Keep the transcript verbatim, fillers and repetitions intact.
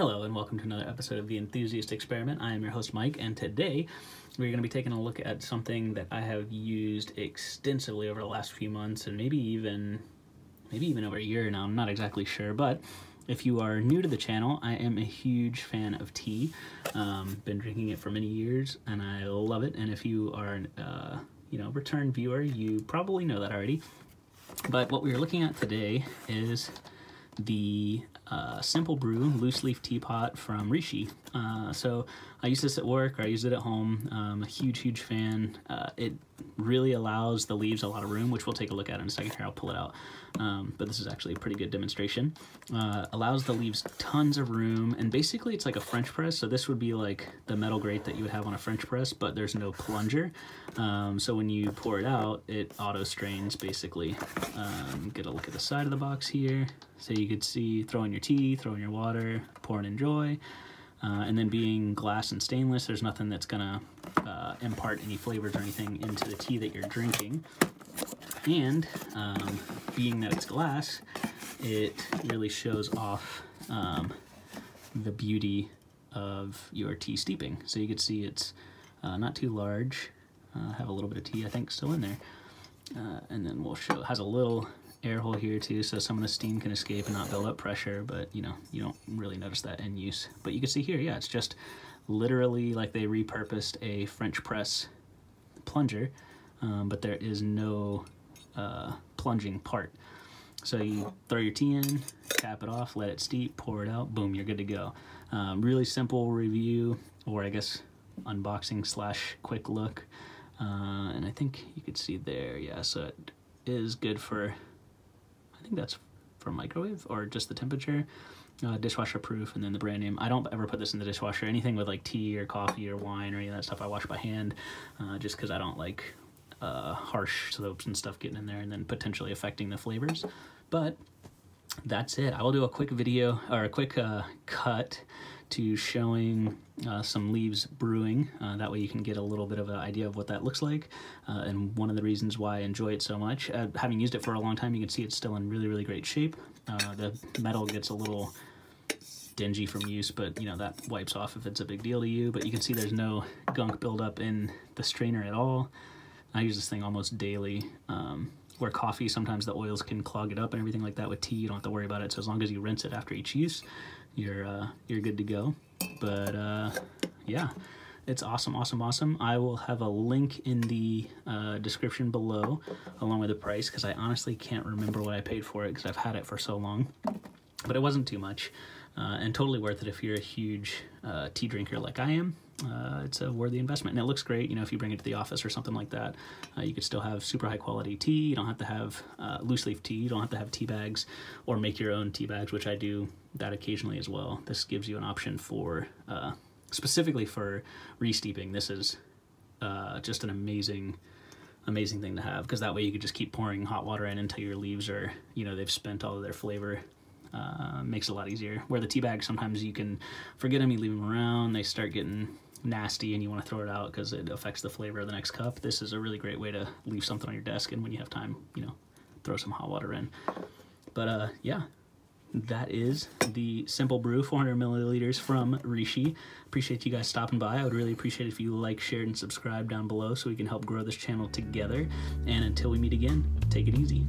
Hello and welcome to another episode of The Enthusiast Experiment. I am your host Mike, and today we're going to be taking a look at something that I have used extensively over the last few months and maybe even maybe even over a year now. I'm not exactly sure, but if you are new to the channel, I am a huge fan of tea. Um, been drinking it for many years and I love it, and if you are an uh, you know, return viewer, you probably know that already. But what we're looking at today is the uh, Simple Brew loose leaf teapot from Rishi. Uh, so I use this at work, or I used it at home. Um, a huge, huge fan. Uh, it really allows the leaves a lot of room, which we'll take a look at in a second here. I'll pull it out. Um, but this is actually a pretty good demonstration. Uh, allows the leaves tons of room, and basically it's like a French press. So this would be like the metal grate that you would have on a French press, but there's no plunger. Um, so when you pour it out, it auto strains basically. Um, get a look at the side of the box here. So you could see, throw in your tea, throw in your water, pour and enjoy. Uh, and then being glass and stainless, there's nothing that's gonna uh, impart any flavors or anything into the tea that you're drinking. And um, being that it's glass, it really shows off um, the beauty of your tea steeping. So you can see it's uh, not too large. Uh, have a little bit of tea, I think, still in there. Uh, and then we'll show, it has a little air hole here too, so some of the steam can escape and not build up pressure, but you know, you don't really notice that in use. But you can see here, yeah, it's just literally like they repurposed a French press plunger, um, but there is no uh, plunging part. So you throw your tea in, cap it off, let it steep, pour it out, boom, you're good to go. Um, really simple review, or I guess unboxing slash quick look. Uh, and I think you could see there, yeah, so it is good for, I think that's for microwave or just the temperature, uh, dishwasher proof, and then the brand name. I don't ever put this in the dishwasher. Anything with like tea or coffee or wine or any of that stuff I wash by hand, uh, just because I don't like uh, harsh soaps and stuff getting in there and then potentially affecting the flavors. But that's it. I will do a quick video or a quick uh, cut to showing uh, some leaves brewing. Uh, that way you can get a little bit of an idea of what that looks like. Uh, and one of the reasons why I enjoy it so much, uh, having used it for a long time, you can see it's still in really, really great shape. Uh, the metal gets a little dingy from use, but you know, that wipes off if it's a big deal to you. But you can see there's no gunk buildup in the strainer at all. I use this thing almost daily. Um, where coffee, sometimes the oils can clog it up and everything like that. With tea, you don't have to worry about it. So as long as you rinse it after each use, you're uh, you're good to go. But uh, yeah, it's awesome, awesome, awesome. I will have a link in the uh, description below along with the price, because I honestly can't remember what I paid for it because I've had it for so long. But it wasn't too much, uh, and totally worth it if you're a huge uh, tea drinker like I am. Uh, it's a worthy investment, and it looks great. You know, if you bring it to the office or something like that, uh, you could still have super high quality tea. You don't have to have uh, loose leaf tea. You don't have to have tea bags or make your own tea bags, which I do that occasionally as well. This gives you an option for uh, specifically for re-steeping. This is uh, just an amazing. amazing thing to have, because that way you could just keep pouring hot water in until your leaves are, you know, they've spent all of their flavor. Uh, makes it a lot easier. Where the tea bags, sometimes you can forget them, you leave them around, they start getting nasty and you want to throw it out because it affects the flavor of the next cup. This is a really great way to leave something on your desk, and when you have time, you know, throw some hot water in. But uh, yeah, that is the Simple Brew, four hundred milliliters from Rishi. Appreciate you guys stopping by. I would really appreciate it if you like, shared, and subscribed down below so we can help grow this channel together. And until we meet again, take it easy.